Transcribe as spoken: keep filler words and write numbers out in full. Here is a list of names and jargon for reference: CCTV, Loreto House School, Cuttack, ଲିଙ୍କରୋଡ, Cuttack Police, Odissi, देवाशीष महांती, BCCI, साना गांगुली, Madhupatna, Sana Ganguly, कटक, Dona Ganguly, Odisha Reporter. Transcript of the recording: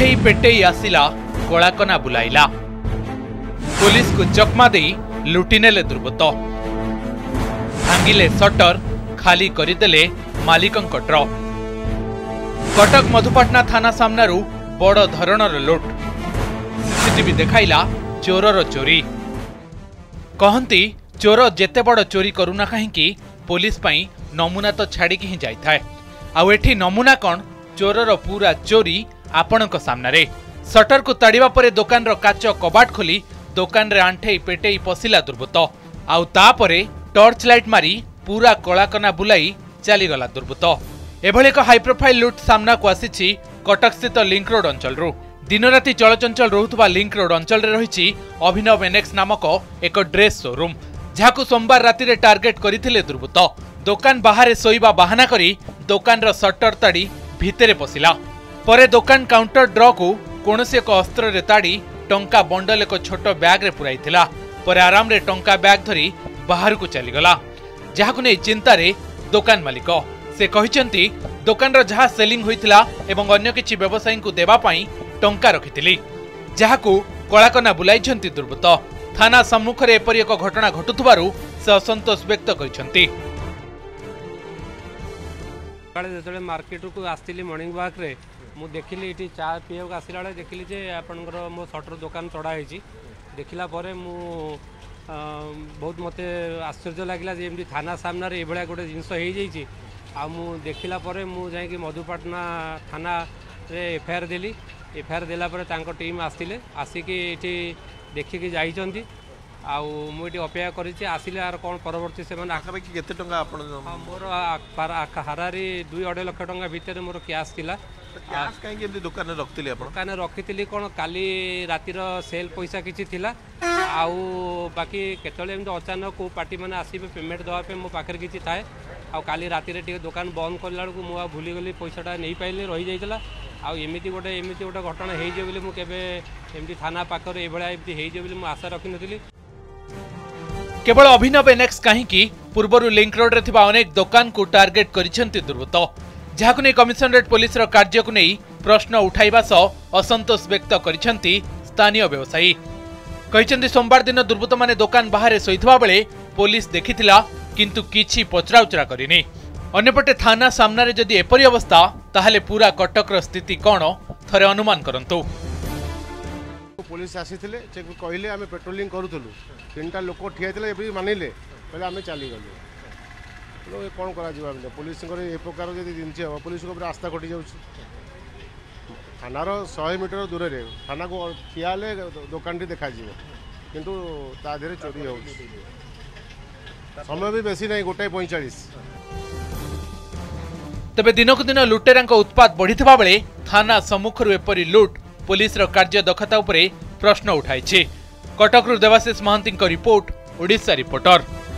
पेटेई पेटेई आसिला कलाकना बुलाइला। Police को चकमा दे लुटिनेले दुर्बृत्त, भांगिले shutter, खाली करदेले मालिकंक truck. कटक मधुपाटना थाना सामनारू बड़ धरणर लुट, सीसीटीवी देखाइला चोरर चोरी। कहती चोर जेते बड़ चोरी करूना कहीं पुलिस पाई नमूना तो छाड़िकी ही जाए। आउ एठी नमूना कौन, चोरर पूरा चोरी आपणक सामने। शटर को ताड़िबा परे दुकान रो काच कबाट खोली दुकान रे आंठे पेटेई पशिला दुर्बृत्त। आउ तापरे टॉर्च लाइट मारी पूरा कलाकना बुलाई चलीगला दुर्बृत्त। एभली एक हाई प्रोफाइल लुट सामना को आसीछि कटक स्थित लिंक रोड अंचलरू। दिनराति चलचंचल रोहुतबा लिंक रोड अंचल रे रहिछि अभिनव एनेक्स नामक एक ड्रेस शोरूम, जहाकू सोमवार राति रे टार्गेट करिथिले दुर्बृत्त। दुकान बाहर सोइबा बहाना करी दुकान रो शटर ताड़ी भितरे पशिला परे दुकान काउंटर ड्र को कोनोसी एक अस्त्र रे ताड़ी टंका बंडल एक छोट बैग रे पुराइथिला परे आराम रे टंका बैग धरी बाहर को चलीगला, जहाकू नै चिंता रे दुकान मालिक। से कहिसेंती दुकान रो जहा सेलिंग होइथिला एवं अन्य किछि व्यवसायी को देबा पई टंका रखिथिली, जहाकू कलाकना बुलाइछंती दुर्बृत्त। थाना सम्मुख रे एपरि एक घटना घटुथुबारु से असंतोष व्यक्त करिसेंती। काले जतले मार्केट को आस्तिली मॉर्निंग वॉक रे मु देखिली इटी चा पियो का आसिला रे देखिली जे आपनकर मो शटर दुकान चढा हेछि। देखिला परे मु बहुत मते आश्चर्य लागिला जे एमडी थाना सामना रे एबेला गोटे जिंस हेइ जाइछि। आ मु देखिला परे मु जाई मधुपाटना थाना रे एफआईआर देली। एफआईआर देला परे तांको टीम आसिले, आसिकी एठी देखिकी जाइचंती। आ मु एठी अपेक्षा करिछि आसिले आर कोन परवर्ती से माने आका बाकी केते टंका आपण मोर आका हरारी दो दशमलव पाँच लाख टंका भीतर मोर कैश थिला। कैश काई के दुकान रे रखतिले आपण काने रखितिले कोन काली राती रो सेल पैसा किछि थिला। आ बाकी केतले एम अचानक को पार्टी माने आसीबे पेमेंट दवा पे मो पाखर किछि थाए। आ काली राती रे दुकान बंद कला बेलू मुझे भूली गली पैसाटा नहीं पाइली रही जाइला। आमती गोटे एमती गोटे घटना होमती थाना पाखे ये आशा रखी नी। केवल अभिनव एनेक्स कहीं पूर्वर लिंक रोड रे थिबा अनेक दुकान को टार्गेट करिसेंती दुर्बृत्त, जहाकू नहीं कमिशनरेट पुलिस कार्य को नहीं प्रश्न उठाइबा सह असंतोष व्यक्त करिसेंती स्थानीय व्यवसायी। कहिसेंती सोमवार दिन दुर्बृत्त माने दुकान बाहर सोइथिबा बेले पुलिस देखिथिला किंतु किछि पचराउचरा करिनी। अन्यपटे थाना सामना रे जदि एपरि अवस्था ताहले पूरा कटक रो स्थिति कोन थरे अनुमान करंतु। पुलिस आसीथिले जे कहिले आमे पेट्रोलिंग करूथलु तीनटा लोक ठियाथिले एपरि मानिले पहिले आमे चली गलु। तो कोन करा जिवा आमे पुलिस करे ए प्रकार जदि दिनछि हो पुलिस को रास्ता कटि जाउछ। थाना रो सौ मीटर दूर रे थाना को ठियाले दुकान रे देखा जिवो किंतु ता धीरे चोरी होउछ। समय भी बेसी नहीं गोटे पैंचाश। तेबे दिनकु दिन लुटेरा उत्पात बढ़िथिबा बेले थाना सम्मुखरु एपरि लुट पुलिस रो कार्य दक्षता उपरे प्रश्न उठाइछि। कटकरु देवाशीष महांती रिपोर्ट, ओडिशा रिपोर्टर।